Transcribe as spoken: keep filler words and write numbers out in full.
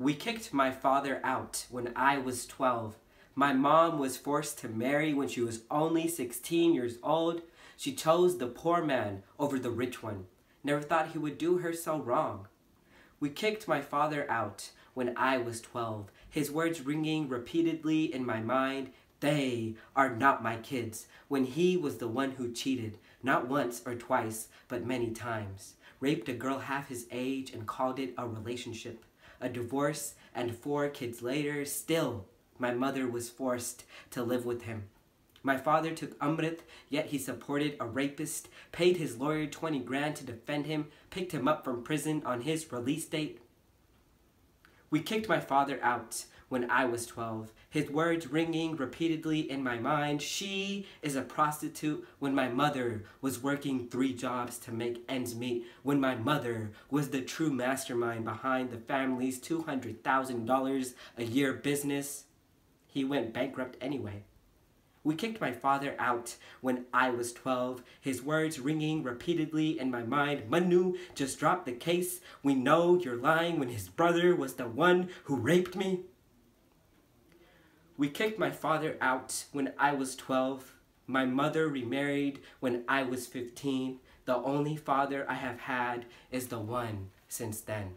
We kicked my father out when I was twelve. My mom was forced to marry when she was only sixteen years old. She chose the poor man over the rich one. Never thought he would do her so wrong. We kicked my father out when I was twelve. His words ringing repeatedly in my mind. They are not my kids. When he was the one who cheated, not once or twice, but many times. Raped a girl half his age and called it a relationship. A divorce and four kids later, still, my mother was forced to live with him. My father took Amrit, yet he supported a rapist, paid his lawyer twenty grand to defend him, picked him up from prison on his release date. We kicked my father out when I was twelve, his words ringing repeatedly in my mind. She is a prostitute when my mother was working three jobs to make ends meet, when my mother was the true mastermind behind the family's two hundred thousand dollars a year business. He went bankrupt anyway. We kicked my father out when I was twelve, his words ringing repeatedly in my mind. Manu, just drop the case. We know you're lying when his brother was the one who raped me. We kicked my father out when I was twelve. My mother remarried when I was fifteen. The only father I have had is the one since then.